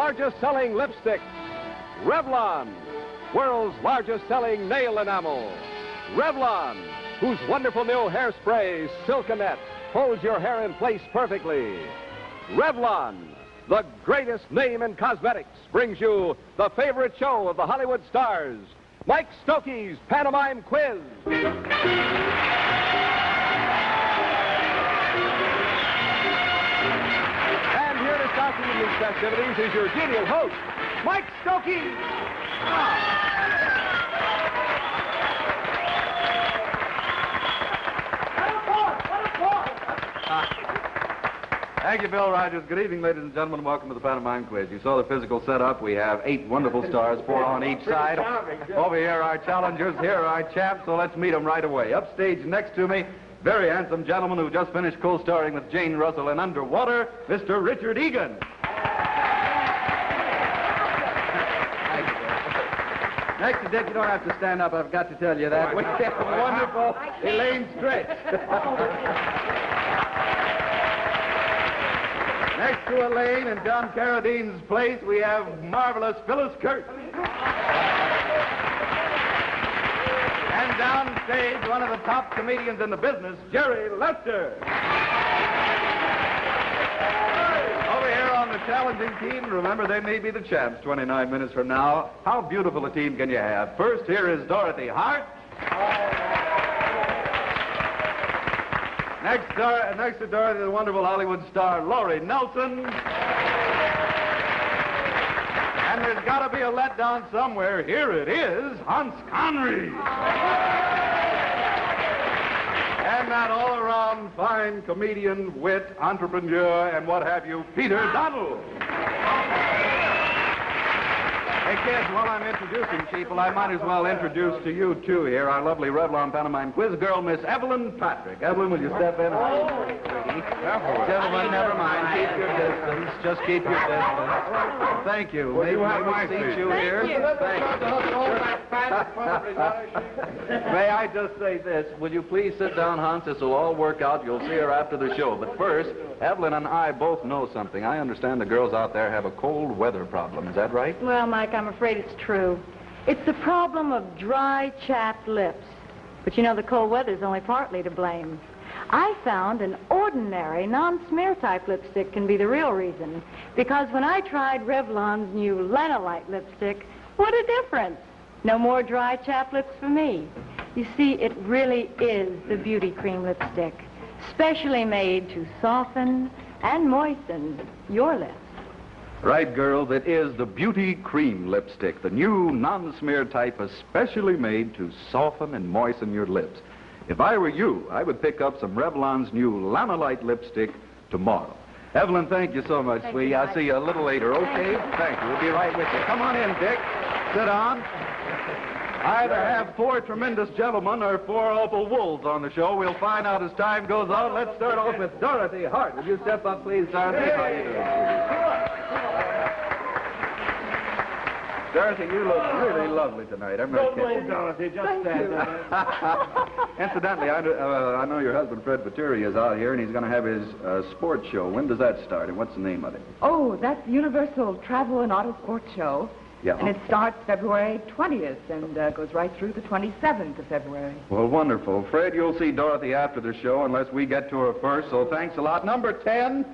largest-selling lipstick, Revlon. World's largest-selling nail enamel, Revlon, whose wonderful new hairspray, Silken Net, holds your hair in place perfectly. Revlon, the greatest name in cosmetics, brings you the favorite show of the Hollywood stars, Mike Stokey's Pantomime Quiz. And here to start the evening's festivities is your genial host, Mike Stokey. Thank you, Bill Rogers. Good evening, ladies and gentlemen. Welcome to the Pantomime Quiz. You saw the physical setup. We have 8 wonderful stars, 4 on each side. Over here are our challengers. Here are our chaps, so let's meet them right away. Upstage next to me, very handsome gentleman who just finished co-starring with Jane Russell in Underwater, Mr. Richard Egan. Next to Dick, you don't have to stand up. I've got to tell you that. We have the wonderful Elaine Stritch. Next to Elaine in John Carradine's place, we have marvelous Phyllis Kirk. And downstage, one of the top comedians in the business, Jerry Lester. Over here on the challenging team, remember, they may be the champs 29 minutes from now. How beautiful a team can you have? First, here is Dorothy Hart. Next to Dorothy, the wonderful Hollywood star, Lori Nelson. And there's got to be a letdown somewhere. Here it is, Hans Conried. And that all-around fine comedian, wit, entrepreneur, and what have you, Peter Donald. Hey, kids, while I'm introducing people, I might as well introduce to you, too, here, our lovely Revlon Pantomime Quiz girl, Miss Evelyn Patrick. Evelyn, will you step in? Oh, pretty. Gentlemen, never mind. Keep your distance. Just keep your distance. Thank you. Well, you have my seat here. Thank you. May I just say this? Will you please sit down, Hans? This will all work out. You'll see her after the show. But first, Evelyn and I both know something. I understand the girls out there have a cold weather problem. Is that right? Well, Mike, I'm afraid it's true. It's the problem of dry, chapped lips. But you know, the cold weather's only partly to blame. I found an ordinary, non-smear type lipstick can be the real reason. Because when I tried Revlon's new Lanolite lipstick, what a difference. No more dry, chapped lips for me. You see, it really is the beauty cream lipstick, specially made to soften and moisten your lips. Right, girls, it is the Beauty Cream Lipstick, the new non-smear type especially made to soften and moisten your lips. If I were you, I would pick up some Revlon's new Lanolite lipstick tomorrow. Evelyn, thank you so much, sweetie. I'll see you a little later, okay? Thank you. We'll be right with you. Come on in, Dick. Sit down. I either have 4 tremendous gentlemen or 4 awful wolves on the show. We'll find out as time goes on. Let's start off with Dorothy Hart. Would you step up, please, Dorothy? How are you doing? Dorothy, you look really lovely tonight. I'm going to kiss you. Don't blame Dorothy. Just stand there. Incidentally, I know your husband, Fred Viteria, is out here, and he's going to have his sports show. When does that start, and what's the name of it? Oh, that's the Universal Travel and Auto Sports Show. Yeah. And it starts February 20th and goes right through the 27th of February. Well, wonderful. Fred, you'll see Dorothy after the show unless we get to her first, so thanks a lot. Number 10.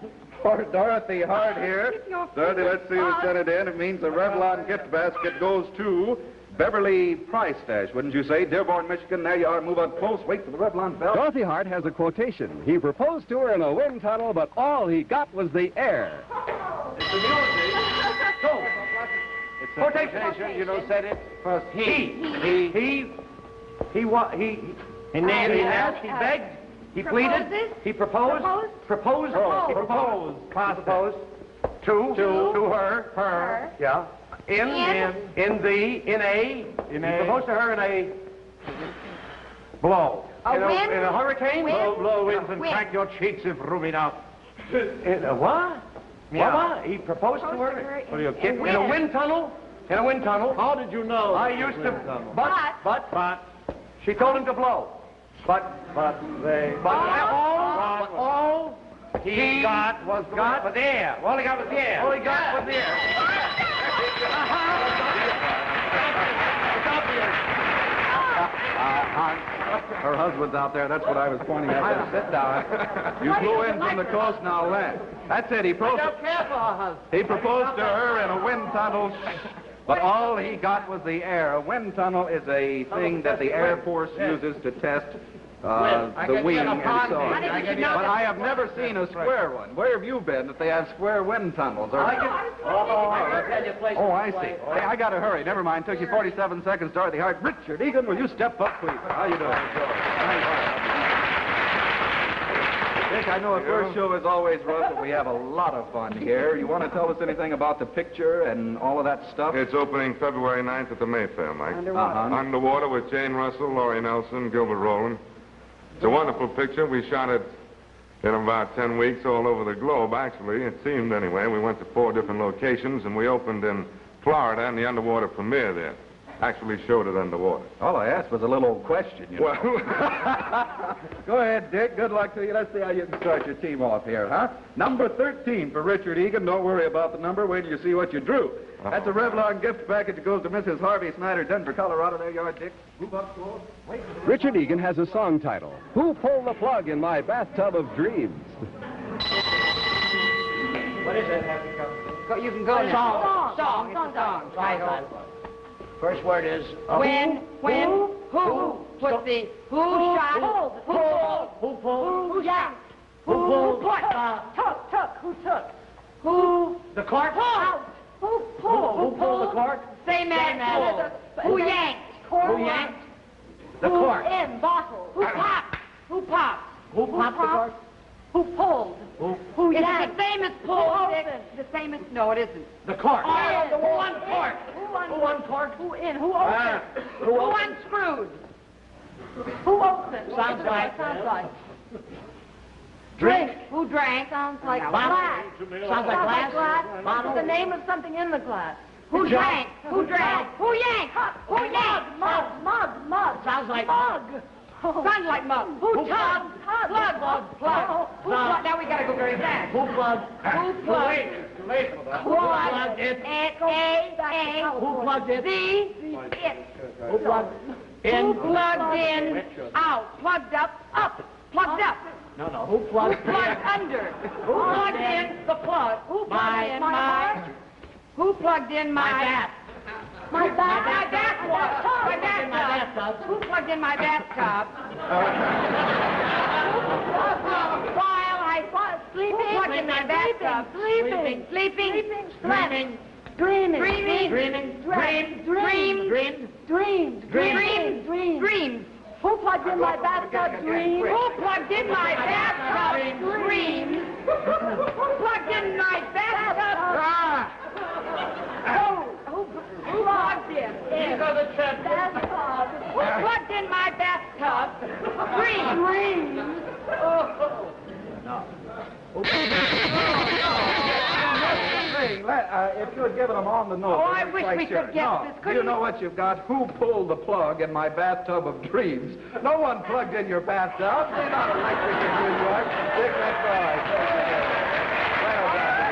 For Dorothy Hart here. Dorothy, let's see who sent it in. It means the Revlon gift basket goes to Beverly Prystash, wouldn't you say? Dearborn, Michigan. There you are. Move on close. Wait for the Revlon bell. Dorothy Hart has a quotation. He proposed to her in a wind tunnel, but all he got was the air. It's the music. So, it's a quotation. You know, said it first. He begged. He pleaded. He proposed. Proposed. To her. Yeah. He proposed to her in a blow. In a hurricane. Blow winds and crack your cheeks if rubbing out. In a what? Yeah. What? He proposed to her. What are you kidding? In a wind tunnel. In a wind tunnel. How did you know? I used to. But she told him to blow. But all he got was the air. All he got was the air. Her husband's out there. That's what I was pointing out. I sit down. You flew in from the coast, now land. That's it. He proposed. I don't care for her husband. He proposed to her in a wind tunnel. But all he got was the air. A wind tunnel is a thing that the Air Force uses to test the wing and so on. But I have never seen a square one. Where have you been that they have square wind tunnels? Oh, I see. Hey, I got to hurry. Never mind. Took you 47 seconds, Dorothy Hart. Richard Egan, will you step up, please? How you doing? Dick, I know our first show is always rough, but we have a lot of fun here. You want to tell us anything about the picture and all of that stuff? It's opening February 9th at the Mayfair, Mike. Underwater. Underwater with Jane Russell, Lori Nelson, Gilbert Rowland. It's a wonderful picture. We shot it in about 10 weeks all over the globe, actually. It seemed, anyway. We went to 4 different locations, and we opened in Florida and the Underwater premiere there. Actually showed it underwater. All I asked was a little question, you know. Well... Go ahead, Dick. Good luck to you. Let's see how you can start your team off here, huh? Number 13 for Richard Egan. Don't worry about the number. Wait till you see what you drew. Uh-oh. That's a Revlon gift package that goes to Mrs. Harvey Snyder, Denver, Colorado. There you are, Dick. Move up, close. Wait. Richard Egan has a song title, Who Pulled the Plug in My Bathtub of Dreams? What is it? You can go now. Song. Song. Title. First word is... When, who put the... Who shot, who pulled, who yanked, who put, who took, who... The cork? Out. Who pulled? Who pulled the cork? Same as... Who yanked? Who yanked? The cork. Who in bottle? Who popped? Who popped? Who popped the cork? Who pulled? Who yanked? It's the same as pulled. The same as... No, it isn't. The cork. All the one cork. Who uncorked? Who in? Who opened? Who unscrewed? Who opened? Sounds like. Drink. Who drank? Sounds like glass. Sounds like glass. Bottle. The name of something in the glass. Who drank? Who drank? Who yanked? Who yanked? Mug. Sounds like mug. Sounds like mug. Who tugged? Plug. Who plugged? Now we gotta go very fast. Who plugged? Who plugged? Who plugged it? Who plugged it? Who plugged in? Who plugged in? Out. Plugged up. Up. Plugged up. No. Who plugged under? Who plugged in the plug? Who plugged in my? Who plugged in my bath? My bathtub. My bathtub. Who plugged in my bathtub? While I was sleeping. Who plugged in my bathtub? Sleeping. Dreaming. Dreams. Who plugged in my bathtub? Dreams. Who plugged in my bathtub? Dreams. Who plugged in my bathtub? Who plugged in? Who plugged in my bathtub? Dreams. If you had given them on the nose. Oh, I wish we could get this. You know what you've got? Who pulled the plug in my bathtub of dreams? No one plugged in your bathtub. They're not electric in New York. Dick, that's all right. Well done.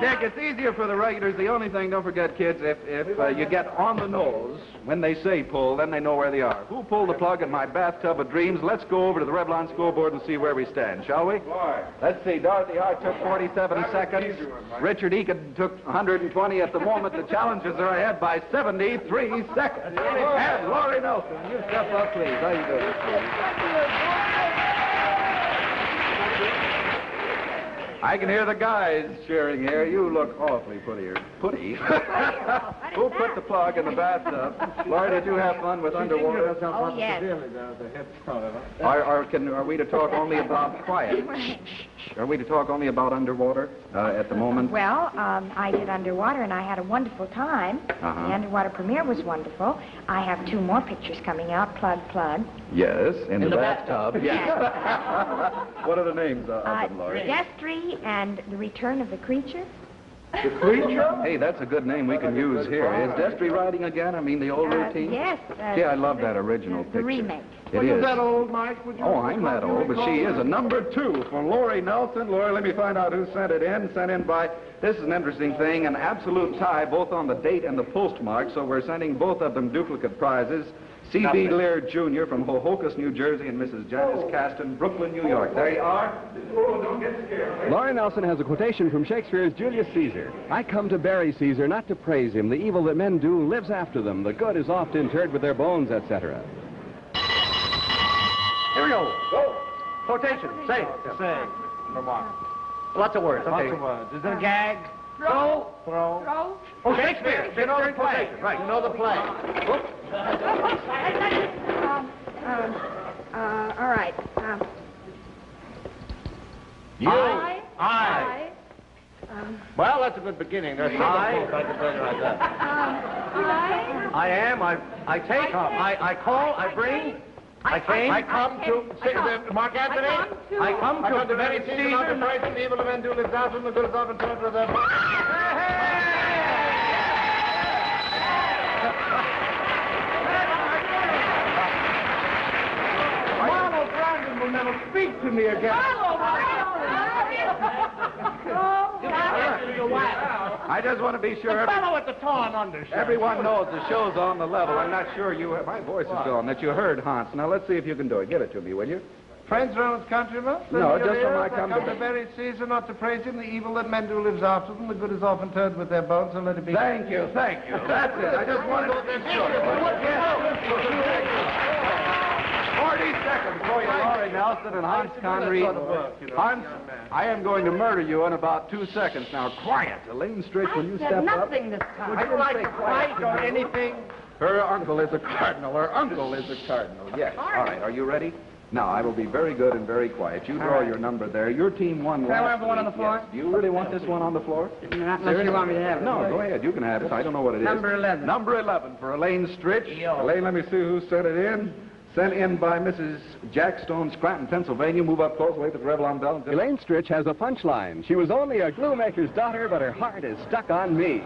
Dick, it's easier for the regulars. The only thing, don't forget, kids, if you get on the nose when they say pull, then they know where they are. Who pulled the plug in my bathtub of dreams? Let's go over to the Revlon scoreboard and see where we stand, shall we? Let's see. Dorothy Hart took 47 seconds. Richard Egan took 120 at the moment. The challengers are ahead by 73 seconds. And Lori Nelson, you step up, please. How you doing? I can hear the guys cheering here. You look awfully putty. Putty? Who put the plug in the bathtub? Lori, did you have fun with Underwater? Oh, yes. Are we to talk only about quiet? Are we to talk only about Underwater at the moment? Well, I did Underwater, and I had a wonderful time. Uh-huh. The Underwater premiere was wonderful. I have 2 more pictures coming out, Plug. Yes, in the bathtub. Yes. What are the names of them, Lori? Destry. And The Return of the Creature. The Creature? Hey, that's a good name we can use here. Is Destry riding again? I mean, the old routine? Yes. Yeah, I love that original picture. The remake. It is. That old, Mike? Would you I'm that old, but she is a number 2 for Lori Nelson. Lori, let me find out who sent it in. Sent in by, this is an interesting thing, an absolute tie both on the date and the postmark, so we're sending both of them duplicate prizes. C.B. Lear, Jr. from Hohokus, New Jersey, and Mrs. Janice Caston, Brooklyn, New York. There you are. Oh, don't get scared. Lori Nelson has a quotation from Shakespeare's Julius Caesar. I come to bury Caesar, not to praise him. The evil that men do lives after them. The good is oft interred with their bones, etc. Here we go. Go. Quotation. Say. Say. Remark. Lots of words. Okay. Lots of words. Is it a gag? Throw. Throw. Throw. Oh, Shakespeare. You know the play. Right. You know the play. All right. You. I. Well, that's a good beginning. There's I. I can tell you like that. I am. I take. I call. I bring. I came to Mark Anthony. I come to very season of the price and evil of men do lives out and the good is often turned to them. Marlon Brandon will never speak to me again. I just want to be sure. The fellow at the torn undershirt. Everyone knows the show's on the level. I'm not sure you. My voice is gone. That you heard, Hans. Now let's see if you can do it. Give it to me, will you? Friends, Roland's countrymen. No, just from my company. Come to bury Caesar, not to praise him. The evil that men do lives after them. The good is often turned with their bones, so let it be. Thank you, thank you. That's it. I just wanted to be sure. 40 seconds for you, Lori Nelson and Hans Conried. Hans, I am going to murder you in about 2 seconds. Now, quiet. Elaine Stritch, will you step up? I said nothing this time. I don't like to fight or anything. Her uncle is a cardinal. Her uncle is a cardinal, yes. All right, are you ready? Now, I will be very good and very quiet. You draw your number there. Your team won last week. Can I have one on the floor? Yes. Do you really want this one on the floor? Not unless you want me to have it. No, go ahead. You can have it. I don't know what it is. Number 11. Number 11 for Elaine Stritch. Elaine, let me see who sent it in. Sent in by Mrs. Jackstone, Scranton, Pennsylvania. Move up close, wait for the Revlon bell. Elaine Stritch has a punchline. She was only a glue maker's daughter, but her heart is stuck on me.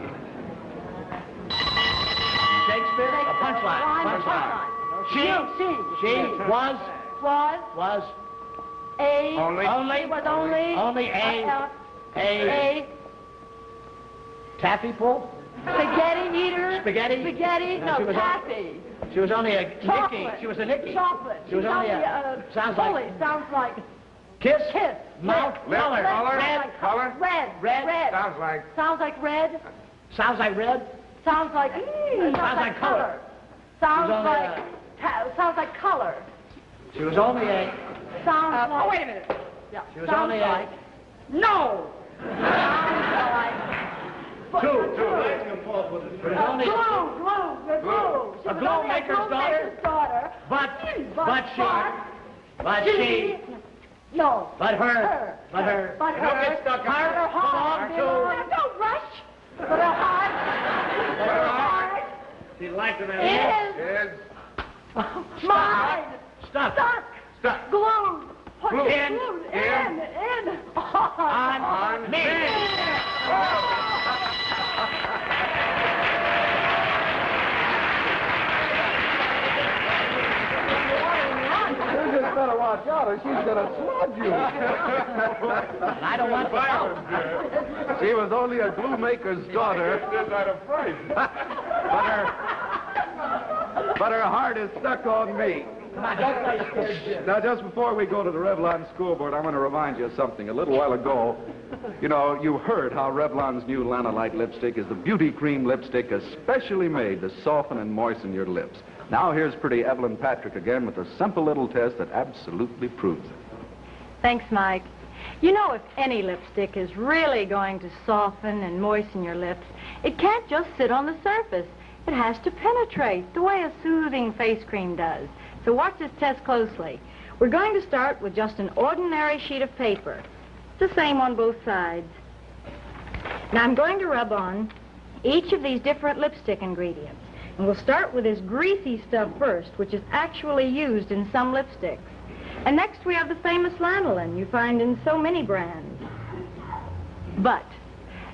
Shakespeare? A punchline. Punchline. She was only a taffy pull? Spaghetti eater. Spaghetti. No, taffy. She was only a Nicky. She was a Nicky. Chocolate. She was only a... Sounds like... Kiss. Kiss. Mouth. Color. Color. Red. Sounds like red. Sounds like red. Sounds like... Sounds like color. Sounds like color. She was only a... Sounds like... Oh, wait a minute. Yeah. She was only a... No! Sounds like... A glow maker's daughter. But she. No. But her. But her. Her heart. Don't rush. But her heart. Her heart. She liked it. Is. Mine. Stuck. Glued. In. On me. Better watch out or she's going to sludge you. I don't want to help. She was only a glue maker's daughter. But her heart is stuck on me. Now, just before we go to the Revlon school board, I want to remind you of something. A little while ago, you know, you heard how Revlon's new Lanolite lipstick is the beauty cream lipstick especially made to soften and moisten your lips. Now here's pretty Evelyn Patrick again with a simple little test that absolutely proves it. Thanks, Mike. You know, if any lipstick is really going to soften and moisten your lips, it can't just sit on the surface. It has to penetrate the way a soothing face cream does. So watch this test closely. We're going to start with just an ordinary sheet of paper. The same on both sides. Now I'm going to rub on each of these different lipstick ingredients. And we'll start with this greasy stuff first, which is actually used in some lipsticks. And next we have the famous lanolin you find in so many brands. But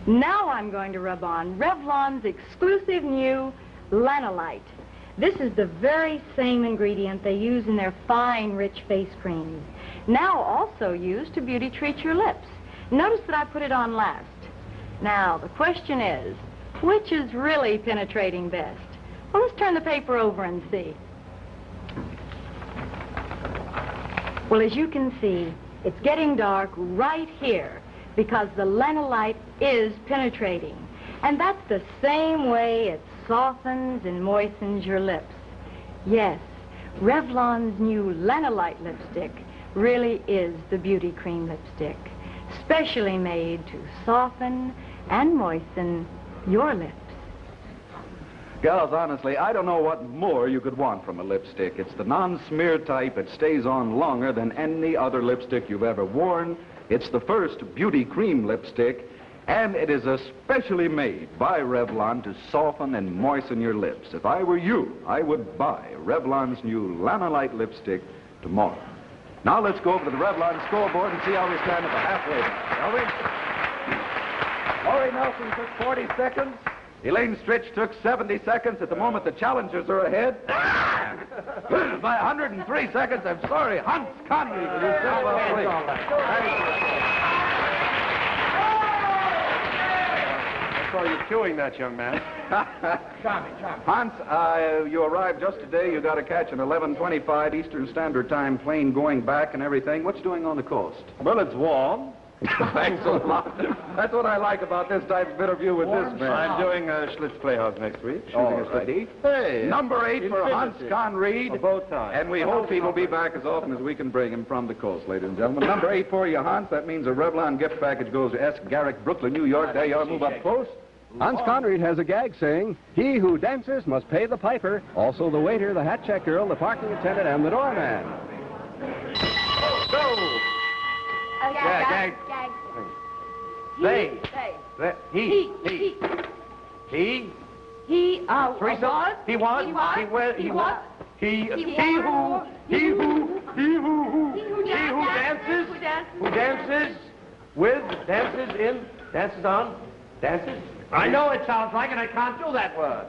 now I'm going to rub on Revlon's exclusive new Lanolite. This is the very same ingredient they use in their fine, rich face creams. Now also used to beauty treat your lips. Notice that I put it on last. Now, the question is, which is really penetrating best? Well, let's turn the paper over and see. Well, as you can see, it's getting dark right here because the lanolite is penetrating. And that's the same way it softens and moistens your lips. Yes, Revlon's new lanolite lipstick really is the beauty cream lipstick, specially made to soften and moisten your lips. Gals, honestly, I don't know what more you could want from a lipstick. It's the non-smear type. It stays on longer than any other lipstick you've ever worn. It's the first beauty cream lipstick, and it is especially made by Revlon to soften and moisten your lips. If I were you, I would buy Revlon's new Lanolite lipstick tomorrow. Now let's go over to the Revlon scoreboard and see how we stand at the halfway line, shall we? Lori Nelson took 40 seconds. Elaine Stritch took 70 seconds. At the moment, the challengers are ahead. By 103 seconds, I'm sorry. Hans Conried, you still well played. I saw you chewing that, young man. Hans, you arrived just today. You got to catch an 11:25 Eastern Standard Time plane going back and everything. What's doing on the coast? Well, it's warm. Thanks a lot. That's what I like about this type of interview with this man. I'm doing Schlitz Playhouse next week. Shooting hey, number 8 for Hans Conried. And we hope he will be back as often as we can bring him from the coast, ladies and gentlemen. Number 8 for you, Hans. That means a Revlon gift package goes to S. Garrick, Brooklyn, New York. There you are. Move up close. Hans Conried has a gag saying, he who dances must pay the piper. Also the waiter, the hat check girl, the parking attendant, and the doorman. Go! Gag. They. He. He who dances. I know it sounds like, and I can't do that word.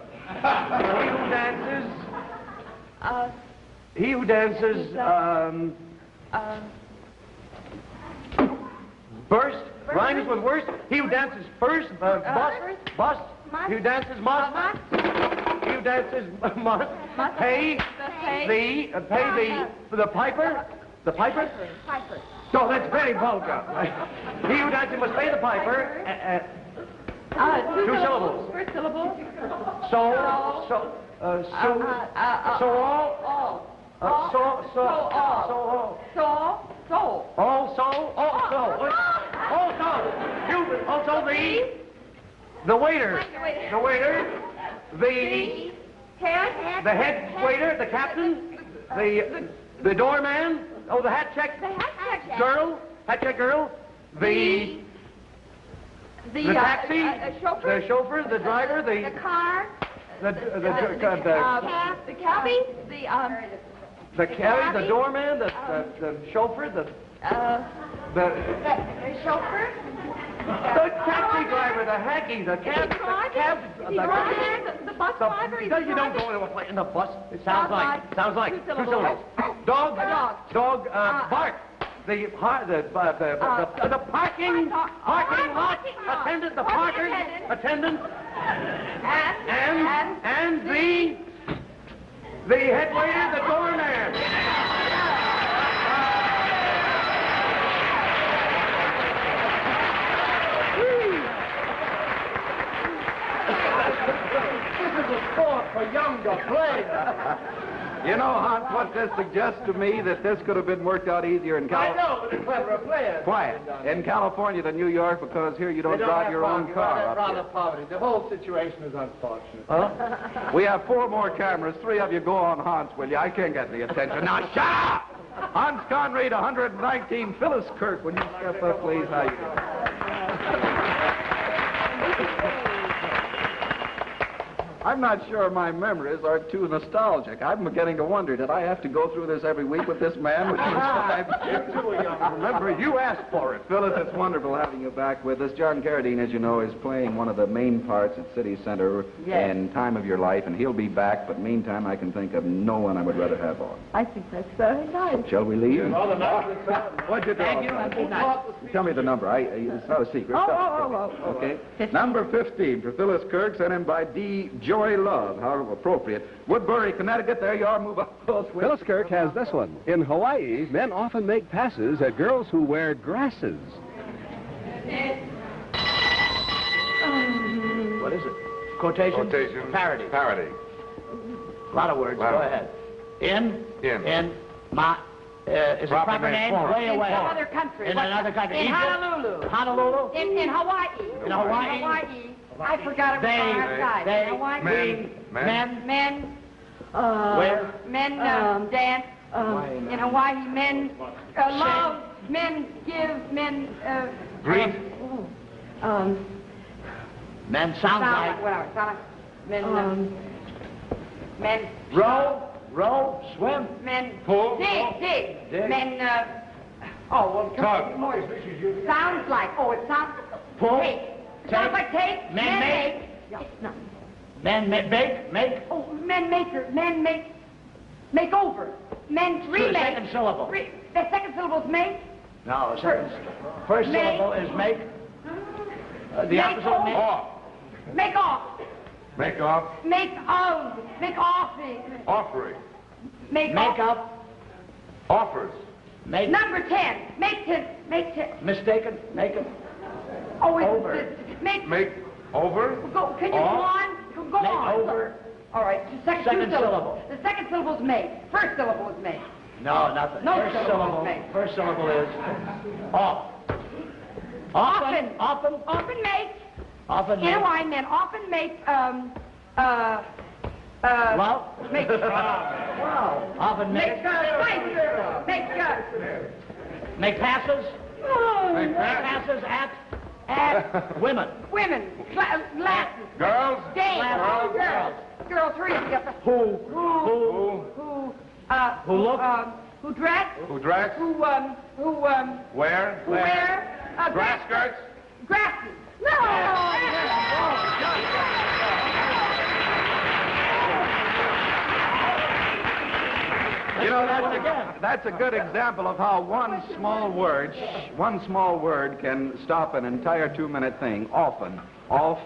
Burst, rhymes with worst. He who dances first, bust. He who dances must. He who dances must. Pay the piper. No, that's very vulgar. He who dances must pay the piper. Two syllables. First syllable. Also the waiter, the head waiter, the captain, the doorman, oh, the taxi driver, the cab, the chauffeur, the taxi, the driver, the car, the chauffeur, the taxi driver, the cab, the bus driver. You don't go in a bus. It sounds like dog, bark. The parking attendant, and the head waiter, the doorman. For younger players. You know, Hans, what this suggests to me that this could have been worked out easier in California. I know, but the cleverer players. Quiet. In California than New York, because here you don't drive your own car. Rather poverty. The whole situation is unfortunate. Huh? We have 4 more cameras. 3 of you go on, Hans, will you? I can't get the attention. Now, shut up! Hans Conried, 119. Phyllis Kirk, will you step up, please? How you doing? I'm not sure my memories are too nostalgic. I'm beginning to wonder, did I have to go through this every week with this man? Remember, you asked for it. Phyllis, it's wonderful having you back with us. John Carradine, as you know, is playing one of the main parts at City Center in Time of Your Life, and he'll be back, but meantime, I can think of no one I would rather have on. I think that's very nice. Shall we leave? What'd you do? Tell me the number. It's not a secret. Okay. 15. Number 15 for Phyllis Kirk, sent in by D. Jones. Faraway Love. How appropriate. Woodbury, Connecticut, there you are. Move up. Phyllis Kirk has this one. In Hawaii, men often make passes at girls who wear dresses. What is it? Quotation? Quotation. Parody. Parody. A lot of words. Wow. Go ahead. Is it proper name? Way away. In another country. In another country. In Honolulu. Honolulu? In Hawaii. In Hawaii. Hawaii. I forgot it was outside. They. Hawaii. Men. Where? Men dance. In Hawaii, men love. Men give. Men greet. Men sound like. Well, men. Men. Row, swim, men, pull, dig, men, tug, sounds like, it sounds, pull, sounds like take, men make, no, men make, make over, men remake, second syllable, the second syllable is make, no, the first syllable is make, the opposite of make, make off, make off. Make of. Make offering. Offering. Make up. Offers. Make. Number 10. Make to. Make to. Mistaken. Make it. Over. Make over. Go. Can you go on? Go make on. Make over. All right. Second syllable. The second syllable is make. First syllable is make. No, nothing. No first syllable. Make. First syllable is off. Often. Often make. Often make. Why men often make, well, make, wow. Often make. Make passes. Oh, make passes at women. Women. Glasses. Girls. Dames. Girls. Three. Who look. Who dress. Where. Where. Grass skirts. Grasses. No! You know, that's a good example of how one small word can stop an entire 2-minute thing. Often. Off.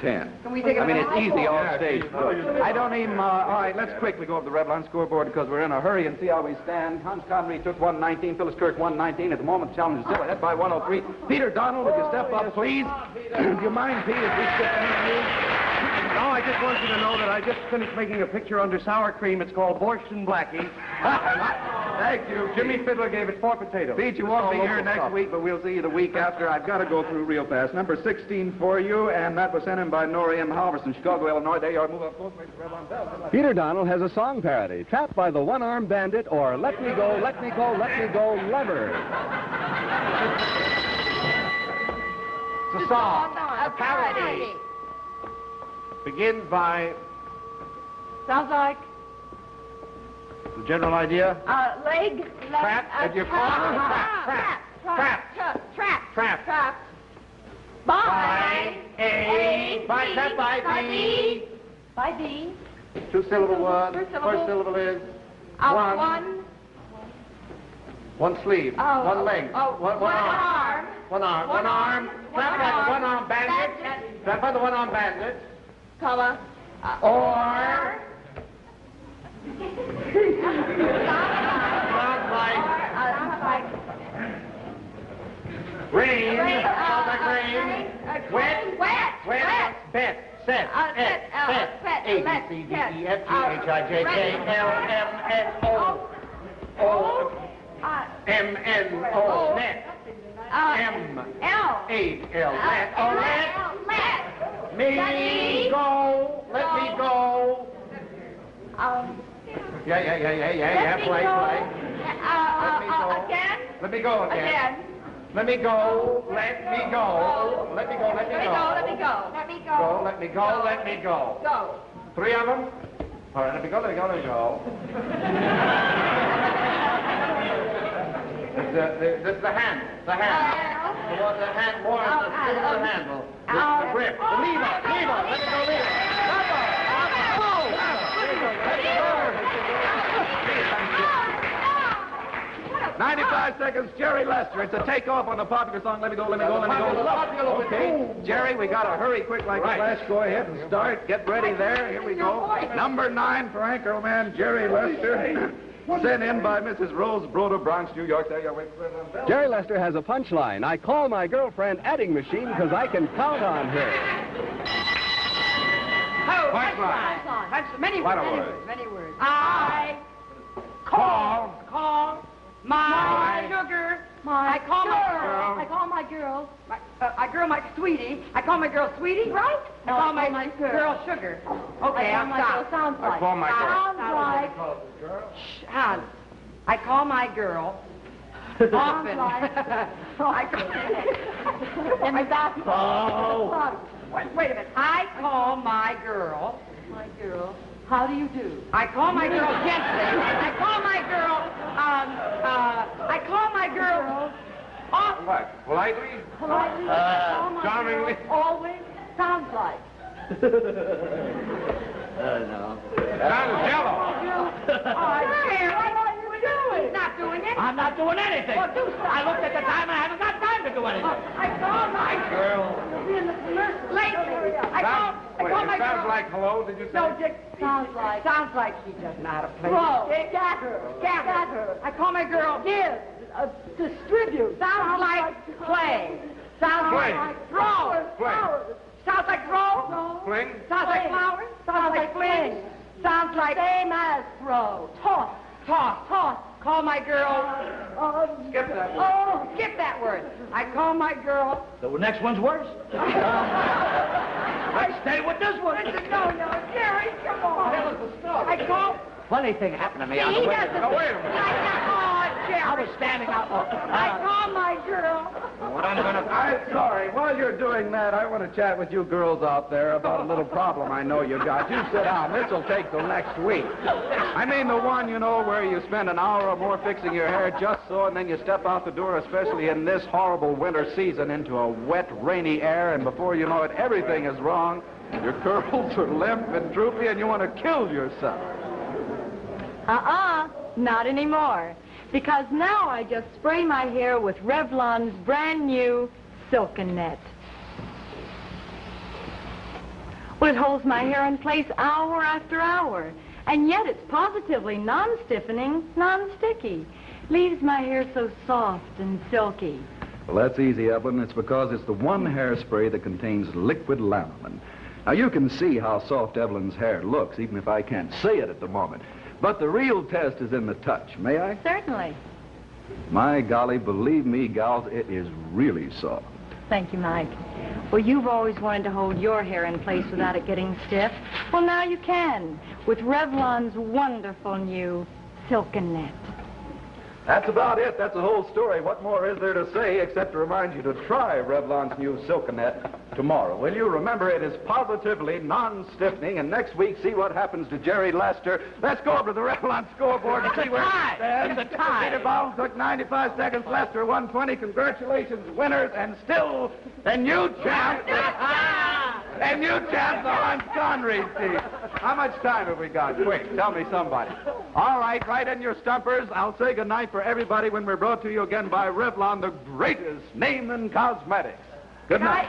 10. I mean, it's easy off stage. I don't even... all right, let's quickly go over the Revlon scoreboard because we're in a hurry and see how we stand. Hans Conried took 119. Phyllis Kirk 119. At the moment, the challenge is still ahead by 103. Peter Donald, would you step up, please? Do you mind, Pete, if we step in? No, I just want you to know that I just finished making a picture under sour cream. It's called Borscht and Blackie. Thank you. Jimmy Fiddler gave it 4 potatoes. Pete, you won't be here next week, but we'll see you the week after. I've got to go through real fast. Number 16 for you, and that was sent in by Norrie M. Halverson, Chicago, Illinois. There you are. Move up close. Peter Donald has a song parody, Trapped by the One-Armed Bandit, or Let Me Go, Let Me Go, Let Me Go, Lever. It's a song. A parody. Begin by... Sounds like... The general idea? Leg... Trap at your... Trap. By... A... By B... By B... Two-syllable word. First syllable is... One sleeve. One leg. One arm. One arm. Trap by the one-armed bandit. Trap by the one-armed bandit. Color. Or. Rain. Wet. Set. ABCDEFGHIJKLMNO. MNO. Net. MAL. Me go, let me go. Yeah. Play. Let me go again. Let me go again. Let me go, let me go. Let me go, let me go. Let me go. 3 of them. All right, let me go. This is the handle. The hand warrants the handle. The grip. The lever. Let me go, lever. Let me go. 95 seconds, Jerry Lester. It's a takeoff on the popular song, Let Me Go, Let Me Go, Let Me Go. Okay, Jerry, we got to hurry quick like a flash. Go ahead and start. Get ready there. Here we go. Number 9 for anchorman Jerry Lester. Sent in by Mrs. Rose Broder, Bronx, New York. There you are. Jerry Lester has a punchline. I call my girlfriend adding machine because I can count on her. Oh, punchline. Many words. Many words. I call my sugar. I call my girl. My sweetie. I call my girl sweetie, right? No, I call my girl sugar. Okay, I'm sorry. I call my girl. Shh, Hans. I call my girl. Often. And that's all. Wait a minute. I call my girl. How do you do? I call my girl gently. I call my girl. I call my girl. Often. What? Politely? Politely. Charmingly. Always. Sounds like. No. Sounds yellow. I He's not doing it. I'm not doing anything. Well, do something. I looked at the time and I haven't got time to do anything. I call my girl. Lately. I call my girl. Sounds like hello, did you say? No, Dick. Sounds like she doesn't know how to play. Bro, gather. I call my girl. Give. Distribute. Sounds like play. Sounds like throw. Sounds like throw. Fling. Sounds like flowers. Sounds like fling. Sounds like same as throw. Toss. Call my girl. Skip that word. Oh, skip that word. I call my girl. The next one's worse. Let's stay with this one. No, Jerry, come on. Tell us the story. I call. Funny thing happened to me. Wait a minute. I was standing out. I call my girl. I'm sorry. While you're doing that, I want to chat with you girls out there about a little problem I know you got. You sit down. This will take till next week. I mean the one, you know, where you spend an hour or more fixing your hair just so, and then you step out the door, especially in this horrible winter season, into a wet, rainy air, and before you know it, everything is wrong. Your curls are limp and droopy, and you want to kill yourself. Not anymore. Because now I just spray my hair with Revlon's brand new Silken Net. Well, it holds my hair in place hour after hour, and yet it's positively non-stiffening, non-sticky. Leaves my hair so soft and silky. Well, that's easy, Evelyn. It's because it's the one hairspray that contains liquid lanolin. Now, you can see how soft Evelyn's hair looks, even if I can't say it at the moment. But the real test is in the touch. May I? Certainly. My golly, believe me, gals, it is really soft. Thank you, Mike. Well, you've always wanted to hold your hair in place without it getting stiff. Well, now you can with Revlon's wonderful new Silken Net. That's about it. That's the whole story. What more is there to say except to remind you to try Revlon's new Silken Net tomorrow? Will you? Remember, it is positively non-stiffening, and next week, see what happens to Jerry Lester. Let's go over to the Revlon scoreboard and see where it stands. It's a tie. Peter Donald took 95 seconds, Lester 120. Congratulations, winners, and still the new champ. And you champ, the Hans Conried team. How much time have we got? Quick, tell me somebody. All right, right in your stumpers. I'll say goodnight for everybody when we're brought to you again by Revlon, the greatest name in cosmetics. Good night.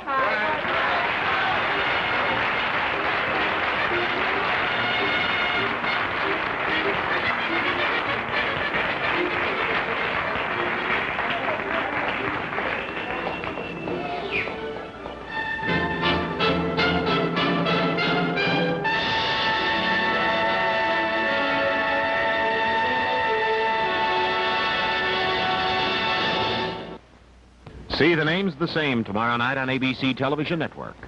See the names the same tomorrow night on ABC Television Network.